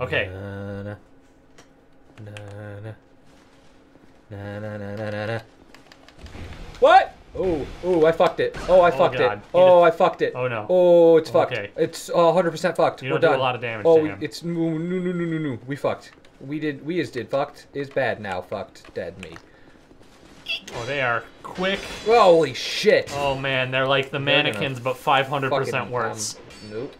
Okay. What? Oh, oh, I fucked it. Oh, I fucked it. Oh, I fucked it. Oh, no. Oh, it's fucked. Okay. It's 100% fucked. You don't do a lot of damage to him. Oh, it's... No, no, no, no, no. We fucked. We did... We is did. Fucked is bad now. Fucked. Dead me. Oh, they are quick. Holy shit. Oh, man. They're like the mannequins, but 500% worse. Nope.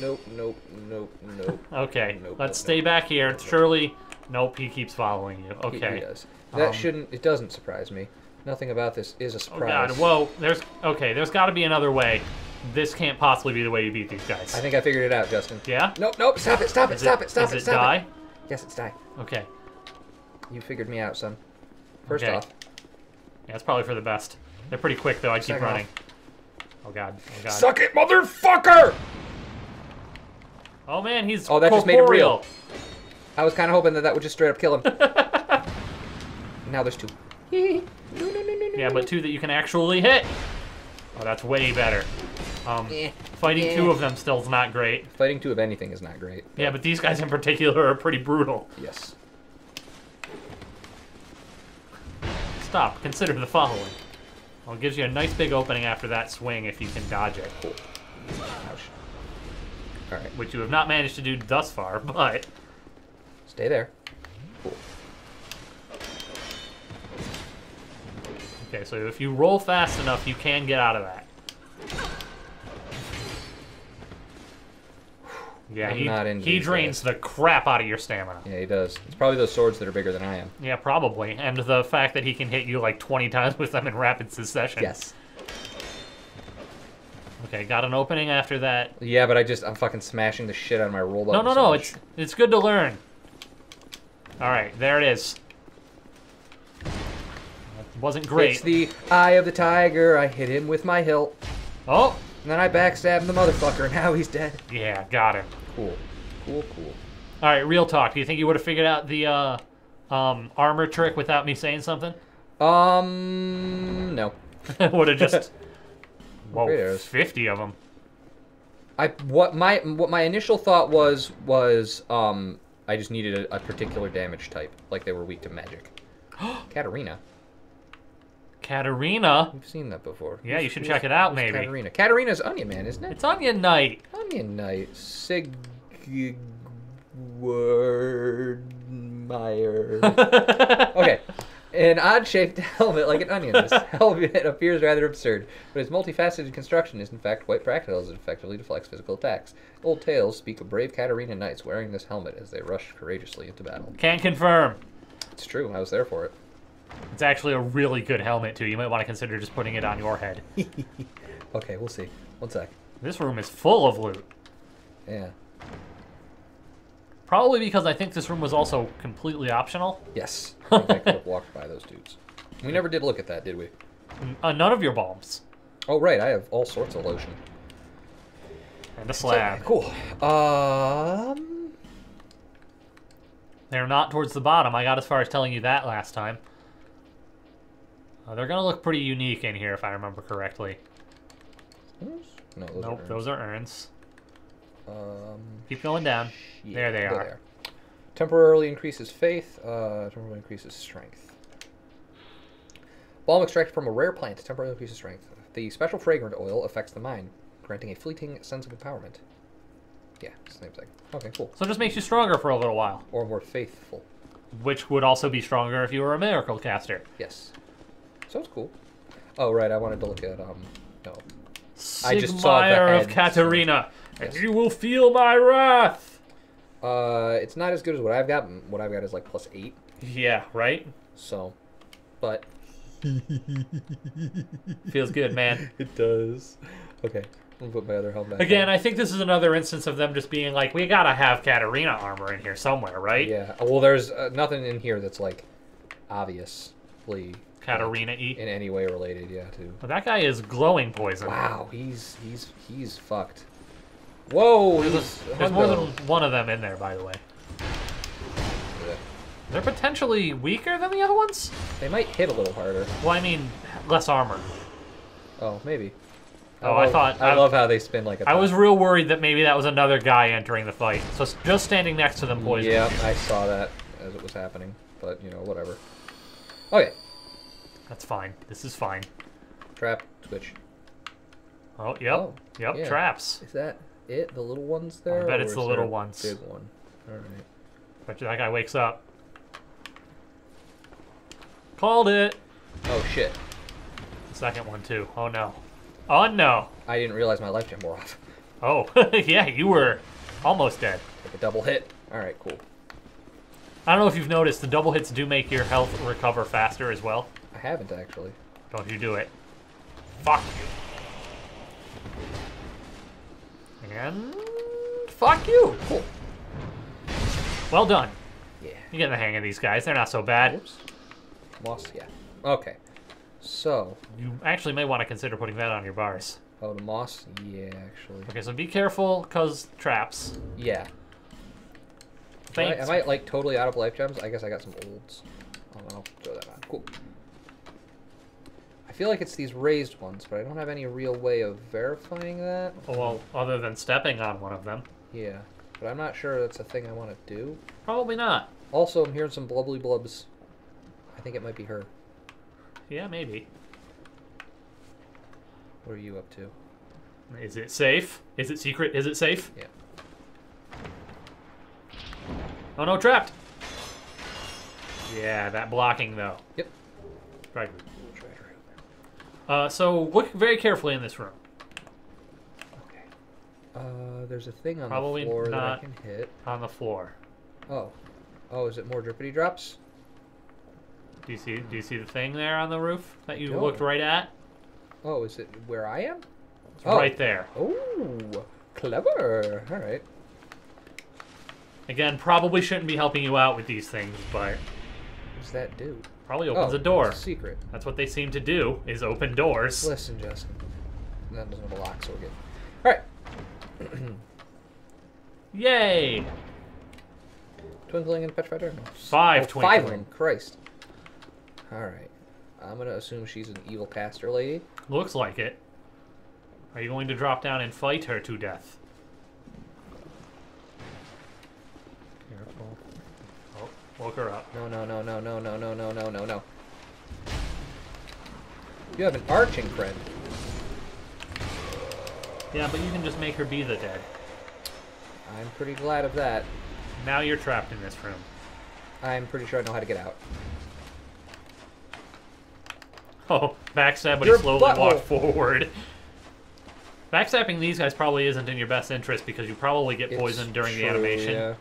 Nope, nope, nope, nope. Okay. Nope, let's stay back here. Surely... Nope, he keeps following you. Okay. He does. That shouldn't... It doesn't surprise me. Nothing about this is a surprise. Oh, God. Whoa. There's... Okay, there's got to be another way. This can't possibly be the way you beat these guys. I think I figured it out, Justin. Yeah? Nope, nope. Stop it, stop it, stop it, stop it, stop it. Is it die? Yes, it's die. Okay. You figured me out, son. First off. Yeah, it's probably for the best. They're pretty quick, though. I keep running. Oh, God. Oh, God. Suck it, motherfucker! Oh, man, he's corporeal. Oh, that just made it real. I was kind of hoping that that would just straight up kill him. Now there's two. Yeah, but two that you can actually hit. Oh, that's way better. Fighting two of them still is not great. Fighting two of anything is not great. But... Yeah, but these guys in particular are pretty brutal. Yes. Stop. Consider the following. Well, it gives you a nice big opening after that swing if you can dodge it. Cool. Ouch. All right. Which you have not managed to do thus far, but... Stay there. Cool. Okay, so if you roll fast enough, you can get out of that. Yeah, he drains the crap out of your stamina. Yeah, he does. It's probably those swords that are bigger than I am. Yeah, probably. And the fact that he can hit you like 20 times with them in rapid succession. Yes. Okay, got an opening after that. Yeah, but I'm fucking smashing the shit out of my roll up. No, no, no. It's good to learn. All right, there it is. That wasn't great. It's the eye of the tiger. I hit him with my hilt. Oh. And then I backstabbed the motherfucker, and now he's dead. Yeah, got him. Cool. Cool, cool. All right, real talk. Do you think you would have figured out the armor trick without me saying something? No. Would have just... Whoa, 50 of them. What my initial thought was I just needed a particular damage type, like they were weak to magic. Katarina. Katarina? We've seen that before. Yeah, you should check it out, maybe. Katarina. Katarina's Onion Man, isn't it? It's Onion Knight. Onion Knight. Sigwardmire. Okay. An odd-shaped helmet like an onion. This helmet appears rather absurd, but its multifaceted construction is in fact quite practical as it effectively deflects physical attacks. Old tales speak of brave Katarina knights wearing this helmet as they rush courageously into battle. Can't confirm. It's true. I was there for it. It's actually a really good helmet, too. You might want to consider just putting it on your head. Okay, we'll see. One sec. This room is full of loot. Yeah. Probably because I think this room was also completely optional. Yes. I think I could have walked by those dudes. We never did look at that, did we? None of your bombs. Oh, right. I have all sorts of lotion. And a slab. So, cool. They're not towards the bottom. I got as far as telling you that last time. They're going to look pretty unique in here, if I remember correctly. No, those nope, are urns. Those are urns. Keep going down. Yeah, there they are. Temporarily increases faith. Temporarily increases strength. Balm extracted from a rare plant. Temporarily increases strength. The special fragrant oil affects the mind, granting a fleeting sense of empowerment. Yeah, same thing. Okay, cool. So it just makes you stronger for a little while. Or more faithful. Which would also be stronger if you were a miracle caster. Yes. Sounds cool. Oh, right. I wanted to look at, no. Sigmire I just saw the head. Of Katarina. So. Yes. And you will feel my wrath. It's not as good as what I've got. What I've got is like +8. Yeah, right? So, but. Feels good, man. It does. Okay, I'm going to put my other helmet back again, on. I think this is another instance of them just being like, we got to have Katarina armor in here somewhere, right? Yeah, well, there's nothing in here that's like obviously Katarina-y. In any way related, yeah, too. Well, that guy is glowing poison. Wow, he's fucked. Whoa! There's more than one of them in there, by the way. Yeah. They're potentially weaker than the other ones? They might hit a little harder. Well, I mean, less armor. Oh, maybe. Oh, I thought... I love how they spin like a... I was real worried that maybe that was another guy entering the fight. So just standing next to them poisoned. Yeah, I saw that as it was happening. But, you know, whatever. Okay. That's fine. This is fine. Trap. Switch. Oh, yep. Oh, yep, yeah. Traps. Is that it? The little ones there? I bet it's the little ones. Big one. All right. Bet you that guy wakes up. Called it. Oh, shit. The second one, too. Oh, no. Oh, no. I didn't realize my life gem wore off. Oh, yeah, you were almost dead. Like a double hit. All right, cool. I don't know if you've noticed, the double hits do make your health recover faster as well. I haven't, actually. Don't you do it. Fuck you. And... fuck you. Cool. Well done. Yeah. You're getting the hang of these guys. They're not so bad. Oops. Moss, yeah. Okay. So... you actually may want to consider putting that on your bars. Oh, the moss? Yeah, actually. Okay, so be careful, because traps. Yeah. Thanks. Am I, like, totally out of life gems? I guess I got some olds. I'll throw that on. Cool. I feel like it's these raised ones, but I don't have any real way of verifying that. Well, other than stepping on one of them. Yeah. But I'm not sure that's a thing I want to do. Probably not. Also, I'm hearing some blubbly blubs. I think it might be her. Yeah, maybe. What are you up to? Is it safe? Is it secret? Is it safe? Yeah. Oh no, trapped! Yeah, that blocking though. Yep. Right. So look very carefully in this room. Okay. There's a thing on the floor that I can hit. On the floor. Oh. Oh, is it more drippity drops? Do you see the thing there on the roof that you looked right at? Oh, is it where I am? It's right there. Oh, clever. All right. Again, probably shouldn't be helping you out with these things, but... what does that do? Probably opens a door. It's a secret. That's what they seem to do, is open doors. Listen, Justin. That doesn't have a lock, so we're good. All right. Yay! Twinkling and Petrified Dragon. Five twinkling. Five of them, Christ. Alright. I'm going to assume she's an evil caster lady. Looks like it. Are you going to drop down and fight her to death? Careful. Oh, woke her up. No, no, no, no, no, no, no, no, no, no, no. You have an arching friend. Yeah, but you can just make her be the dead. I'm pretty glad of that. Now you're trapped in this room. I'm pretty sure I know how to get out. Oh, backstab, but he slowly walked forward. Backstabbing these guys probably isn't in your best interest because you probably get poisoned during the animation. Yeah.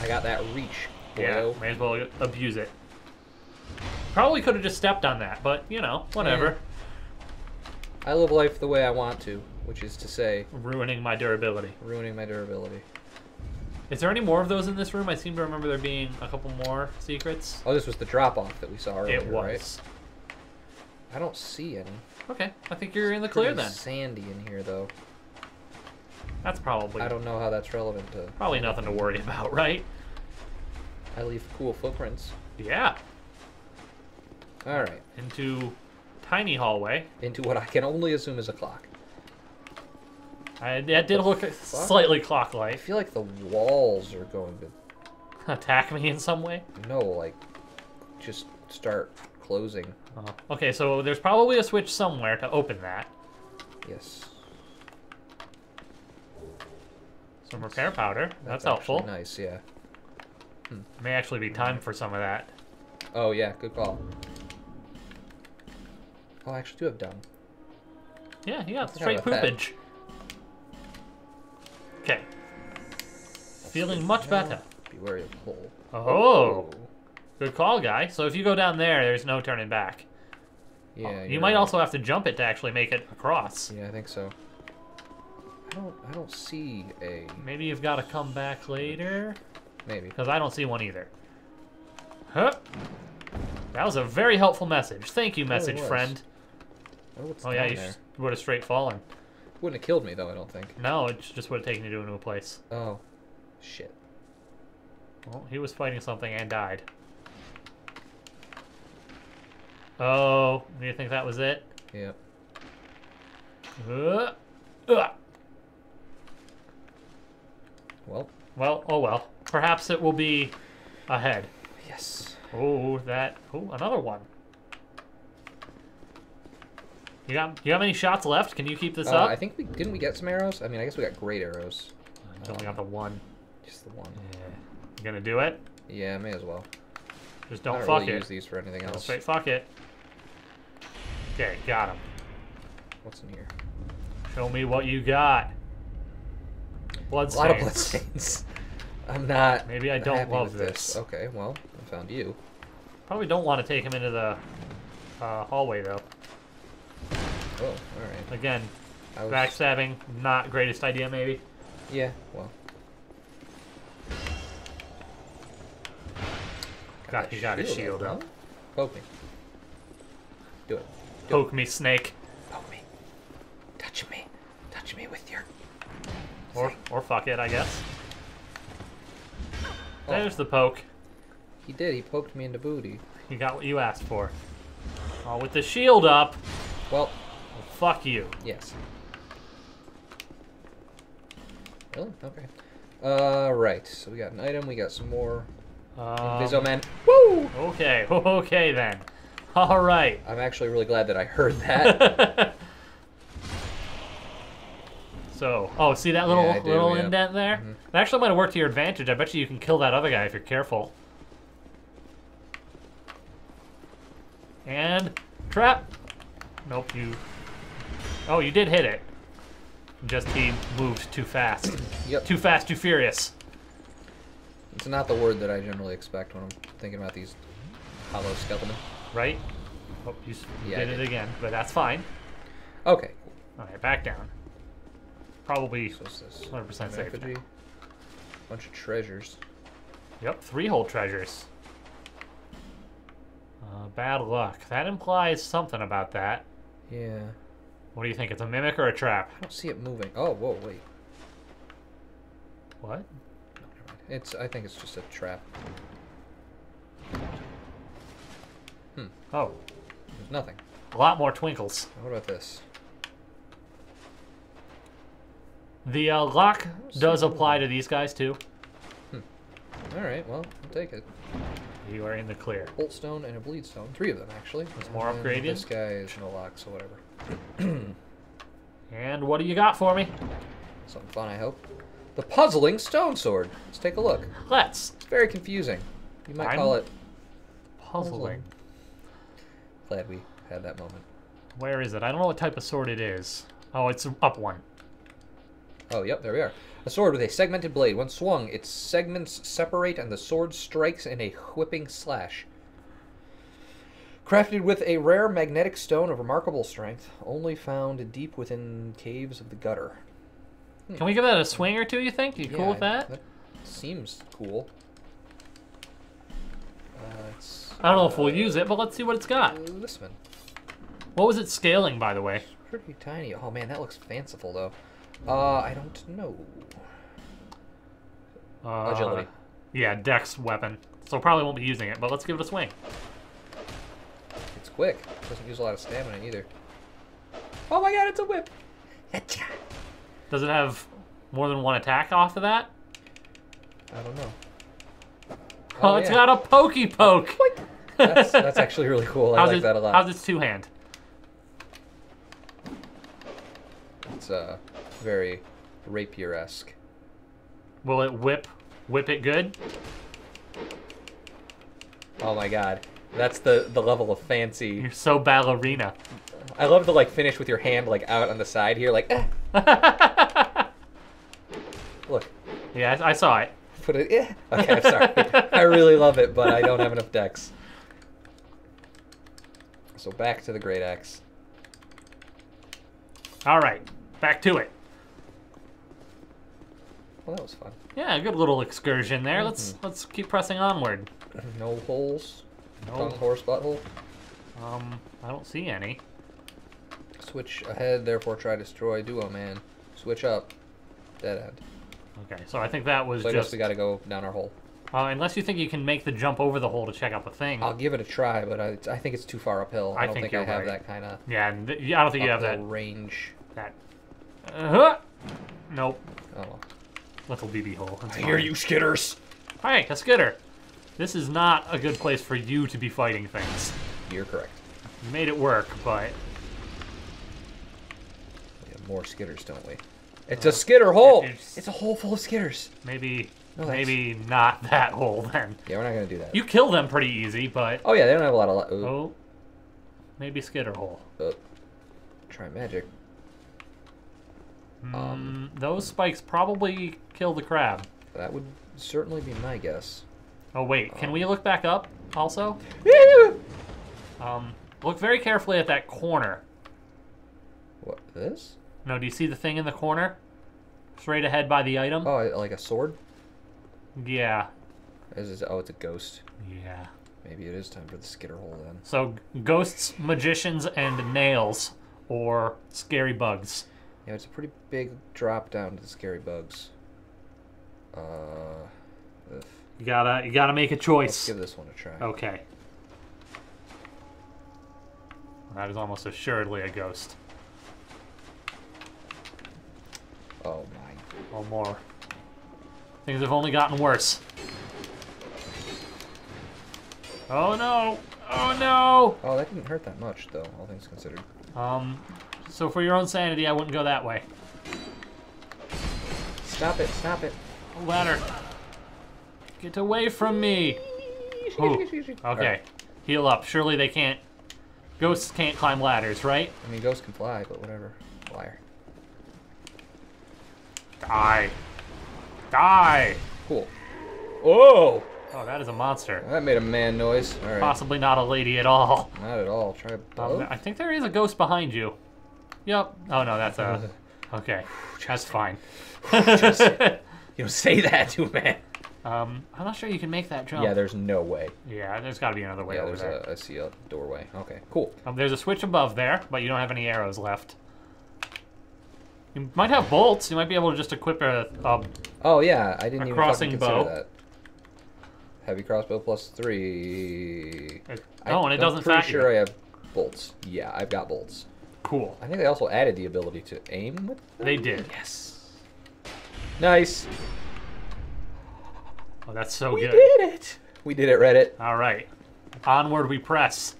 I got that reach. Yeah, may as well abuse it. Probably could have just stepped on that, but, you know, whatever. I live life the way I want to, which is to say... ruining my durability. Ruining my durability. Is there any more of those in this room? I seem to remember there being a couple more secrets. Oh, this was the drop-off that we saw earlier, right? It was. Right? I don't see any. Okay, I think you're in the clear then. It's sandy in here, though. That's probably... I don't know how that's relevant to... probably nothing to worry about, right? I leave cool footprints. Yeah. All right. Into tiny hallway. Into what I can only assume is a clock. That did look slightly clock-like. I feel like the walls are going to... attack me in some way? No, like, just start closing. Oh. Okay, so there's probably a switch somewhere to open that. Yes. Some repair powder. That's helpful. Nice, yeah. Hmm. May actually be time for some of that. Oh, yeah, good call. Oh, I actually do have dung. Yeah, yeah, straight poopage. Okay. Feeling much better. Beware of hole. Oh. Good call, guy. So if you go down there, there's no turning back. Yeah. Oh, you might also have to jump it to actually make it across. Yeah, I think so. I don't see a... maybe you've got to come back later? Maybe. Because I don't see one either. Huh? That was a very helpful message. Thank you, message friend. Oh, yeah, you would have straight fallen. Wouldn't have killed me, though, I don't think. No, it just would have taken you to a new place. Oh. Shit. Well, he was fighting something and died. Oh, do you think that was it? Yep. Yeah. Well, oh well. Perhaps it will be ahead. Yes. Oh, that. Oh, another one. You got many shots left? Can you keep this up? I think didn't we get some arrows? I mean, I guess we got great arrows. I only got the one. Just the one. Yeah. You gonna do it? Yeah, may as well. Just don't fuck really it. Use these for anything else. Straight fuck it. Okay, got him. What's in here? Show me what you got. Bloodstains. A lot of bloodstains. I'm not. Maybe I don't love this. Okay, well, I found you. Probably don't want to take him into the hallway though. Oh, all right. Again, backstabbing, not greatest idea maybe. Yeah, well. Got his shield up. Poke me. Do it. Poke me, snake. Poke me. Touch me. Touch me with your... Or fuck it, I guess. Oh. There's the poke. He did. He poked me in the booty. You got what you asked for. Oh, with the shield up. Well fuck you. Yes. Oh, okay. Right. So we got an item. We got some more... Inviso Man. Woo! Okay, okay then. All right. I'm actually really glad that I heard that. So, oh, see that little indent there? Mm-hmm. That actually might have worked to your advantage. I bet you can kill that other guy if you're careful. And trap. Nope, you. Oh, you did hit it. Just he moved too fast. Yep. Too fast, too furious. It's not the word that I generally expect when I'm thinking about these hollow skeletons. Right? Oh, you did it again, but that's fine. Okay. Alright, back down. Probably 100% safe. A bunch of treasures. Yep, 3-hole treasures. Bad luck. That implies something about that. Yeah. What do you think? It's a mimic or a trap? I don't see it moving. Oh, whoa, wait. What? I think it's just a trap. Hmm. Oh. There's nothing. A lot more twinkles. What about this? The lock does apply to these guys, too. Hmm. Alright, well, I'll take it. You are in the clear. Boltstone and a bleedstone. 3 of them, actually. It's more upgraded. This guy is in a lock, so whatever. And what do you got for me? Something fun, I hope. The Puzzling Stone Sword. Let's take a look. Let's. It's very confusing. You might call it... Puzzling. Glad we had that moment. Where is it? I don't know what type of sword it is. Oh, it's up one. Oh, yep, there we are. A sword with a segmented blade. When swung, its segments separate and the sword strikes in a whipping slash. Crafted with a rare magnetic stone of remarkable strength, only found deep within caves of the gutter. Can we give that a swing or two, you think? You cool with that? That seems cool. I don't know if we'll use it, but let's see what it's got. This one. What was it scaling, by the way? It's pretty tiny. Oh, man, that looks fanciful, though. I don't know. Agility. Yeah, Dex weapon. So probably won't be using it, but let's give it a swing. It's quick. Doesn't use a lot of stamina, either. Oh, my God, it's a whip! Atcha! Does it have more than one attack off of that? I don't know. Oh, it's got a pokey poke. That's actually really cool. I like that a lot. How's its two-hand? It's very rapier-esque. Will it whip it good? Oh my God, that's the level of fancy. You're so ballerina. I love to finish with your hand out on the side here, eh. Look. Yeah, I saw it. Put it. Eh. Okay, I'm sorry. I really love it, but I don't have enough decks. So back to the great axe. All right, back to it. Well, that was fun. Yeah, good little excursion there. Mm-hmm. Let's keep pressing onward. No holes. No horse butthole. I don't see any. Switch ahead, therefore try to destroy Duo Man. Switch up, dead end. Okay, so I think that was I guess we gotta go down our hole. Unless you think you can make the jump over the hole to check out the thing. I'll give it a try, but I think it's too far uphill. I don't think I have that kind of... Yeah, I don't think you have that range. That. Nope. Oh. Little BB hole. I hear you, Skitters. All right, a Skitter. This is not a good place for you to be fighting things. You're correct. You made it work, but... We have more Skitters, don't we? It's a Skitter hole! It's a hole full of Skitters. Maybe... No, maybe not that hole, then. Yeah, we're not going to do that. You kill them pretty easy, but... Oh, yeah, they don't have a lot of... Oh. Maybe Skitter hole. Try magic. Those spikes probably kill the crab. That would certainly be my guess. Oh, wait. Can we look back up, also? Yeah! Look very carefully at that corner. What, this? No, do you see the thing in the corner? Straight ahead by the item? Oh, like a sword? Yeah. Oh, it's a ghost. Yeah. Maybe it is time for the Skitter hole, then. So, ghosts, magicians, and nails, or scary bugs. Yeah, it's a pretty big drop down to the scary bugs. You gotta make a choice. Let's give this one a try. Okay. That is almost assuredly a ghost. Oh my. One more. Things have only gotten worse. Oh no! Oh no! Oh, that didn't hurt that much, though, all things considered. So for your own sanity, I wouldn't go that way. Stop it, stop it. Ladder. Get away from me. Ooh. Okay. Right. Heal up. Surely they can't... Ghosts can't climb ladders, right? I mean, ghosts can fly, but whatever. Liar. Die. Die! Cool. Oh! Oh, that is a monster. That made a man noise. All right. Possibly not a lady at all. Not at all. Try both. I think there is a ghost behind you. Yep. Oh, no, that's a... Okay. That's fine. You don't say that to a man. I'm not sure you can make that jump. Yeah, there's no way. Yeah, there's got to be another way over there. Yeah, there's a doorway. Okay, cool. There's a switch above there, but you don't have any arrows left. You might have bolts. You might be able to just equip a Oh, yeah. I didn't even fucking consider that. Heavy crossbow +3. Oh, and it doesn't fat you. I'm pretty sure I have bolts. Yeah, I've got bolts. Cool. I think they also added the ability to aim with them. They did. Yes. Nice. Oh, that's so good. We did it! We did it, Reddit. All right. Onward we press.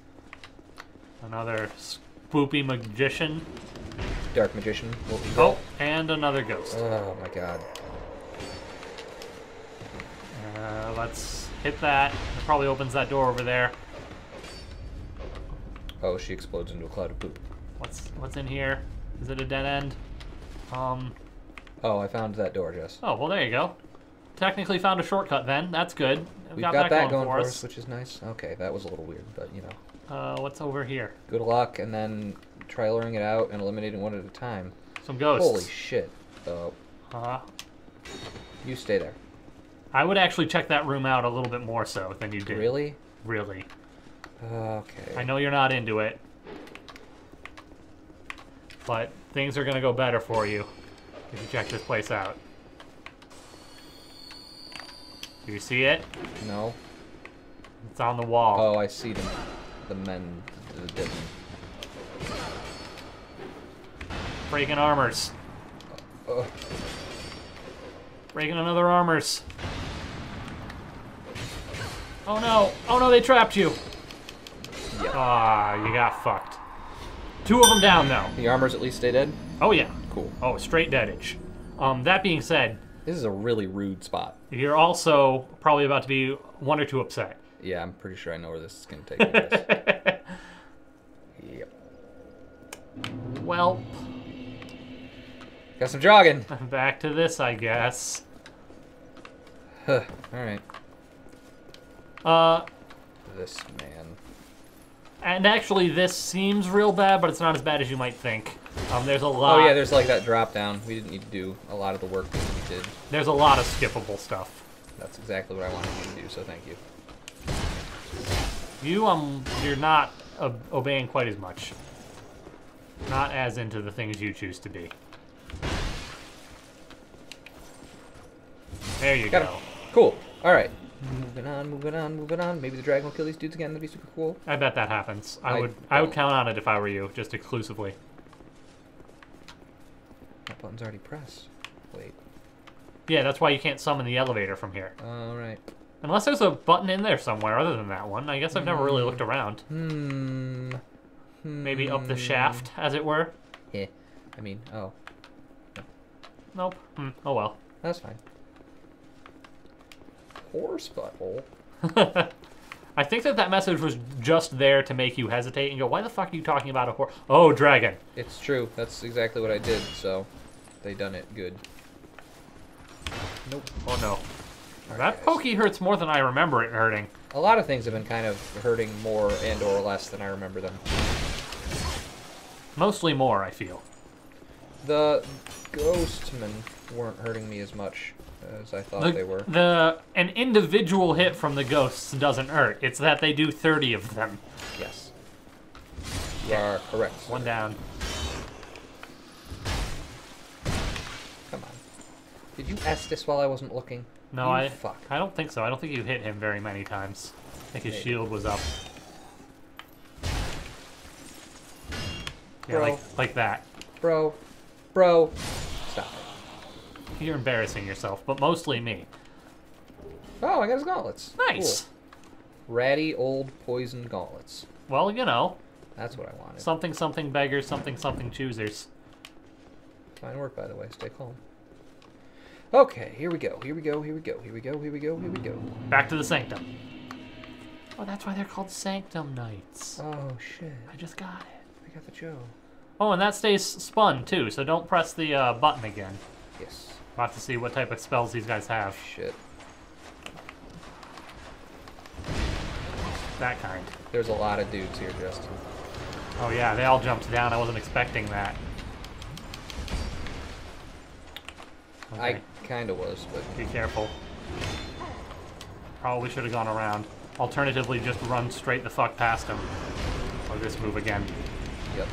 Another spoopy magician. Dark magician. Oh, and another ghost. Oh, my God. Let's hit that. It probably opens that door over there. Oh, she explodes into a cloud of poop. What's in here? Is it a dead end? Oh, I found that door, Jess. Oh, well, there you go. Technically found a shortcut then. That's good. We've got that going for us, which is nice. Okay, that was a little weird, but you know. What's over here? Good luck, and then trailering it out and eliminating one at a time. Some ghosts. Holy shit. Oh. Uh-huh. You stay there. I would actually check that room out a little bit more so than you did. Really? Really. Okay. I know you're not into it, but things are going to go better for you if you check this place out. Do you see it? No. It's on the wall. Oh, I see them. The men. The breaking armors. Breaking another armors. Oh no! Oh no! They trapped you. Yeah. Ah, you got fucked. Two of them down though. The armors at least stay dead. Oh yeah. Cool. Oh, straight deadage. That being said. This is a really rude spot. You're also probably about to be one or two upset. Yeah, I'm pretty sure I know where this is going to take us. Yep. Well, got some jogging. Back to this, I guess. Huh. All right. This man. And actually, this seems real bad, but it's not as bad as you might think. There's a lot. Oh yeah, there's like that drop down. We didn't need to do a lot of the work that we did. There's a lot of skippable stuff. That's exactly what I wanted you to do, so thank you. You you're not obeying quite as much. Not as into the things you choose to be. There you go. Cool. All right. Moving on, moving on, moving on. Maybe the dragon will kill these dudes again. That'd be super cool. I bet that happens. I would count on it if I were you, just exclusively. That button's already pressed. Wait. Yeah, that's why you can't summon the elevator from here. Alright. Unless there's a button in there somewhere other than that one. I guess I've never really looked around. Maybe up the shaft, as it were? Yeah. I mean, oh. No. Nope. Oh well. That's fine. Horse butthole. I think that that message was just there to make you hesitate and go, why the fuck are you talking about a horse? Oh, dragon. It's true. That's exactly what I did, so they done it good. Nope. Oh, no. All that pokey hurts more than I remember it hurting. A lot of things have been kind of hurting more and or less than I remember them. Mostly more, I feel. The ghostmen weren't hurting me as much as I thought they were. An individual hit from the ghosts doesn't hurt. It's that they do 30 of them. Yes. You are correct. One down. Come on. Did you ask this while I wasn't looking? No, I don't think so. I don't think you hit him very many times. I think his shield was up. Yeah, like that. Bro. Stop it. You're embarrassing yourself, but mostly me. Oh, I got his gauntlets. Nice. Cool. Ratty old poison gauntlets. Well, you know. That's what I wanted. Something, something beggars, something, something choosers. Fine work, by the way. Stay calm. Okay, here we go. Back to the sanctum. Oh, that's why they're called Sanctum Knights. Oh, shit. I just got it. I got the Joe. Oh, and that stays spun, too, so don't press the button again. Yes. About to see what type of spells these guys have. Shit. That kind. There's a lot of dudes here, Justin. Oh, yeah, they all jumped down. I wasn't expecting that. Okay. I kind of was, but... Be careful. Probably should have gone around. Alternatively, just run straight the fuck past him. Or this move again. Yep.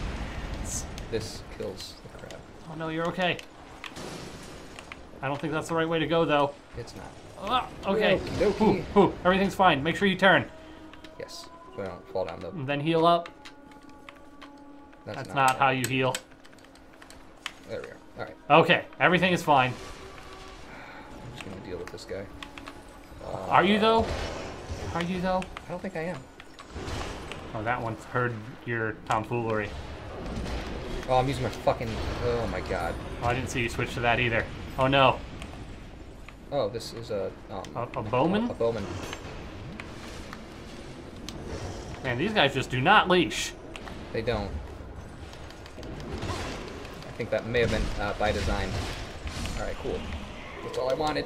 This kills the crap. Oh no, you're okay. I don't think that's the right way to go, though. It's not. Oh, okay. Ooh, everything's fine. Make sure you turn. Yes. So I don't fall down, though. And then heal up. That's not how you heal. There we are. All right. Okay, everything is fine. I'm just gonna deal with this guy. Are you though? Are you though? I don't think I am. Oh, that one heard your tomfoolery. Oh, I'm using my fucking. Oh my god. Oh, I didn't see you switch to that either. Oh no. Oh, this is a bowman. A bowman. Man, these guys just do not leash. They don't. I think that may have been by design. All right, cool. That's all I wanted.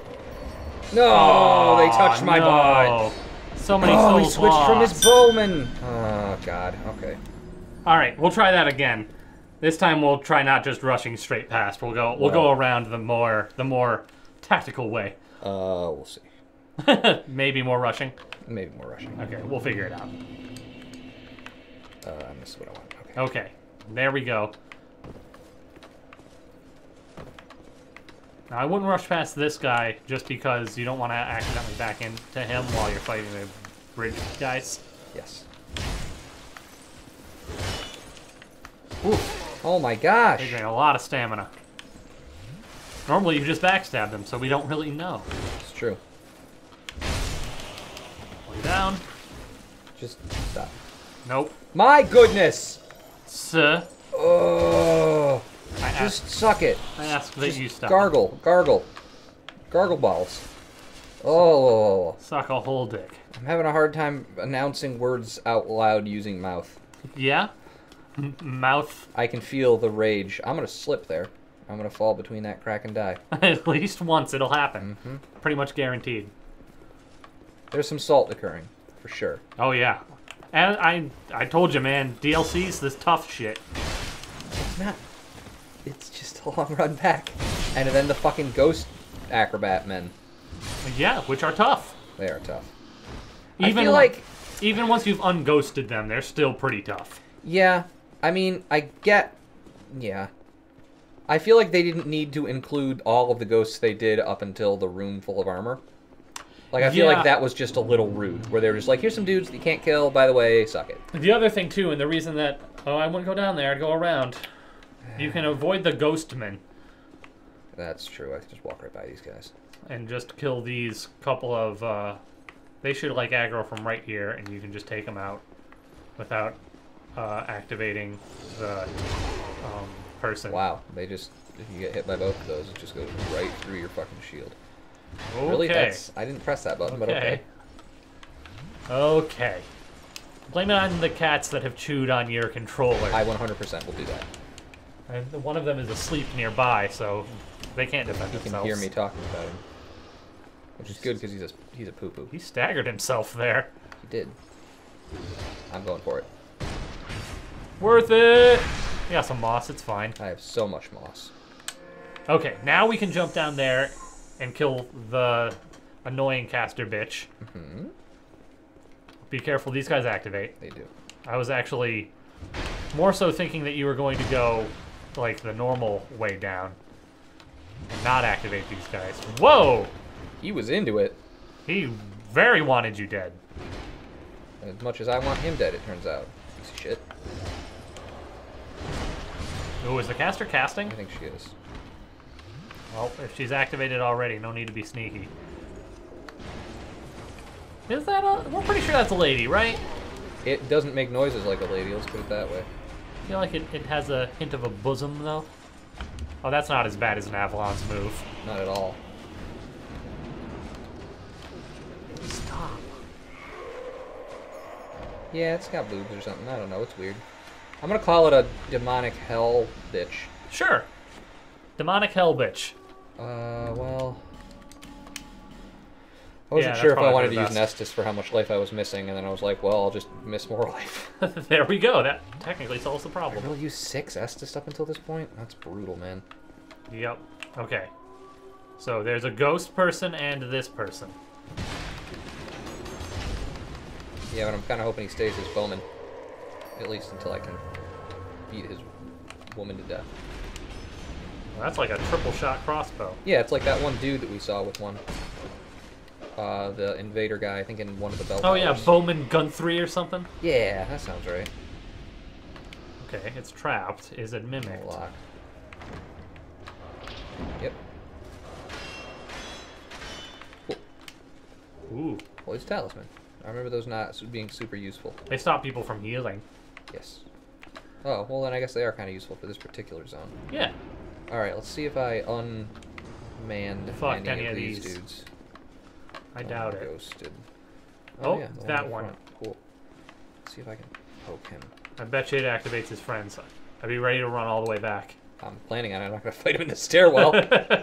No, they touched my bot. So many souls he switched from his bowman. Oh god. Okay. All right, we'll try that again. This time we'll try not just rushing straight past. We'll go around the more tactical way. We'll see. Maybe more rushing. Maybe more rushing. Okay, we'll figure it out. I missed what I wanted. Okay. There we go. Now, I wouldn't rush past this guy just because you don't want to accidentally back into him while you're fighting the bridge guys. Yes. Ooh. Oh my gosh. They drain a lot of stamina. Normally you just backstab them, so we don't really know. It's true. One down. Just stop. Nope. My goodness! Sir. Oh. Just suck it. I ask that you stop. Gargle balls. Oh. Suck a whole dick. I'm having a hard time announcing words out loud using mouth. Yeah? Mouth. I can feel the rage. I'm gonna slip there. I'm gonna fall between that crack and die. At least once it'll happen. Mm-hmm. Pretty much guaranteed. There's some salt occurring, for sure. Oh yeah. And I told you, man, DLC's this tough shit. It's not. It's just a long run back. And then the fucking ghost acrobat men. Yeah, which are tough. They are tough. Even I feel like even once you've unghosted them, they're still pretty tough. Yeah. I mean, yeah. I feel like they didn't need to include all of the ghosts they did up until the room full of armor. Like, I feel like that was just a little rude, where they were just like, here's some dudes that you can't kill, by the way, suck it. The other thing, too, and the reason that, I wouldn't go down there, I'd go around... You can avoid the ghostmen. That's true. I can just walk right by these guys. And just kill these couple of... they should like aggro from right here, and you can just take them out without activating the person. Wow. They just... If you get hit by both of those, it just goes right through your fucking shield. Okay. Really? That's, I didn't press that button, but okay. Okay. Blame it on the cats that have chewed on your controller. I 100% will do that. And one of them is asleep nearby, so they can't defend themselves. He can hear me talking about him. Which is good, because he's a poo-poo. He staggered himself there. He did. I'm going for it. Worth it! Yeah, some moss, it's fine. I have so much moss. Okay, now we can jump down there and kill the annoying caster bitch. Mm-hmm. Be careful, these guys activate. They do. I was actually more so thinking that you were going to go like the normal way down and not activate these guys. Whoa! He was into it. He very wanted you dead. As much as I want him dead, it turns out. Piece of shit. Ooh, is the caster casting? I think she is. Well, if she's activated already, no need to be sneaky. Is that a... We're pretty sure that's a lady, right? It doesn't make noises like a lady, let's put it that way. I feel like it has a hint of a bosom, though. Oh, that's not as bad as an Avalon's move. Not at all. Stop. Yeah, it's got boobs or something. I don't know, it's weird. I'm gonna call it a demonic hell bitch. Sure. Demonic hell bitch. Well... I wasn't sure if I wanted to use Nestus for how much life I was missing, and then I was like, well, I'll just miss more life. There we go. That technically solves the problem. I really used 6 Estus up until this point? That's brutal, man. Yep. Okay. So there's a ghost person and this person. Yeah, but I'm kind of hoping he stays his bowman. At least until I can beat his woman to death. Well, that's like a triple shot crossbow. Yeah, it's like that one dude that we saw with one. The invader guy, I think in one of the bell towers. Oh yeah, Bowman Gun 3 or something? Yeah, that sounds right. Okay, it's trapped. Is it mimicked? Lock. Yep. Cool. Ooh. Well, it's talisman. I remember those not being super useful. They stop people from healing. Yes. Oh, well then I guess they are kind of useful for this particular zone. Yeah. Alright, let's see if I unmanned any of these dudes. I doubt it. Ghosted. Oh, yeah, that one. Cool. Let's see if I can poke him. I bet you it activates his friends. I'd be ready to run all the way back. I'm planning on it. I'm not going to fight him in the stairwell.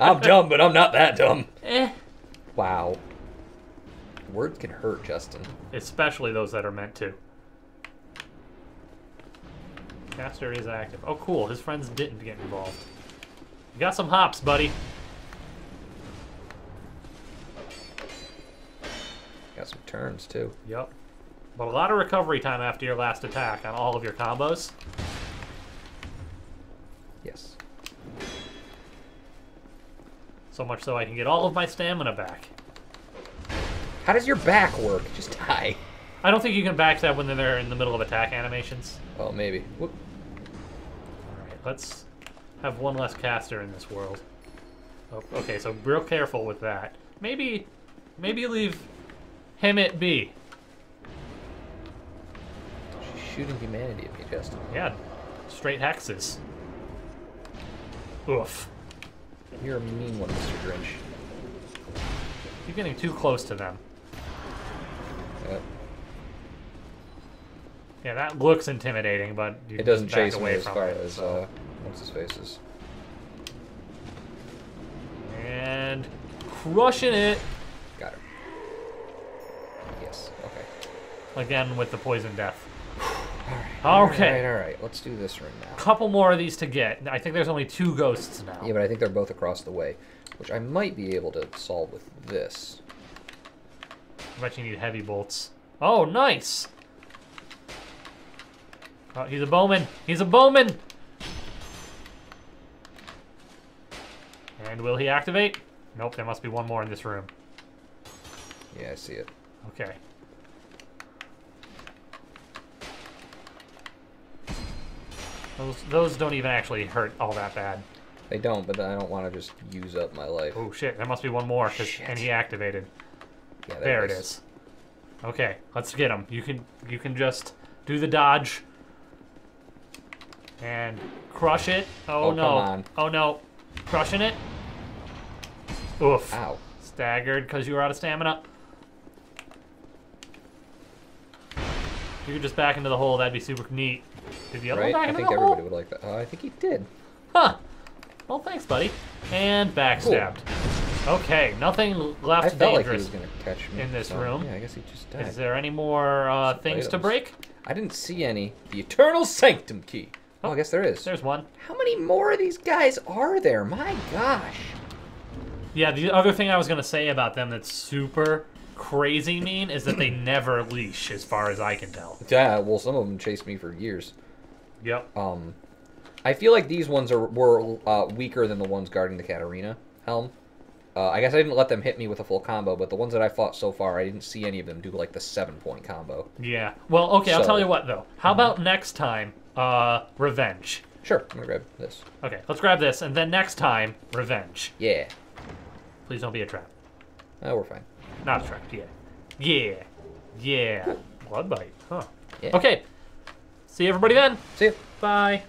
I'm dumb, but I'm not that dumb. Eh. Wow. Words can hurt, Justin. Especially those that are meant to. Caster is active. Oh, cool. His friends didn't get involved. You got some hops, buddy. Got some turns, too. Yep. But a lot of recovery time after your last attack on all of your combos. Yes. So much so I can get all of my stamina back. How does your back work? Just die. I don't think you can back that when they're in the middle of attack animations. Oh, maybe. Whoop. All right, let's have one less caster in this world. Oh, okay, so real careful with that. Maybe leave... him it be. She's shooting humanity at me, Justin. Yeah, straight hexes. Oof. You're a mean one, Mr. Grinch. You're getting too close to them. Yep. Yeah, that looks intimidating, but you it doesn't chase away as far as what's his face is. And crushing it. Again with the poison death. All right. Okay. All right. Let's do this ring now. Couple more of these to get. I think there's only 2 ghosts now. Yeah, but I think they're both across the way, which I might be able to solve with this. I bet you need heavy bolts. Oh, nice! Oh, he's a bowman. He's a bowman! And will he activate? Nope, there must be one more in this room. Yeah, I see it. Okay. Those don't even actually hurt all that bad. They don't, but then I don't want to just use up my life. Oh, shit. There must be one more, and he activated. Yeah, there it is. Okay, let's get him. You can just do the dodge. And crush it. Oh, no. Come on. Oh, no. Crushing it. Oof. Ow. Staggered because you were out of stamina. If you could just back into the hole, that'd be super neat. Did the other one back into the hole? I think everybody would like that. I think he did. Huh. Well, thanks, buddy. And backstabbed. Cool. Okay, nothing left dangerous like catch me in this room. Yeah, I guess he just died. Is there any more things to break? I didn't see any. The Eternal Sanctum key. Oh, I guess there is. There's one. How many more of these guys are there? My gosh. Yeah, the other thing I was going to say about them that's super crazy mean is that they never leash, as far as I can tell. Yeah, well, some of them chased me for years. Yep. I feel like these ones were weaker than the ones guarding the Katarina helm. I guess I didn't let them hit me with a full combo, but the ones that I fought so far, I didn't see any of them do, like, the 7-point combo. Yeah. Well, okay, so, I'll tell you what, though. How about next time, revenge? Sure. I'm going to grab this. Okay, let's grab this, and then next time, revenge. Yeah. Please don't be a trap. No, we're fine. Not a trap, yeah. Yeah. Yeah. Blood bite, huh. Yeah. Okay. See everybody then. See you. Bye.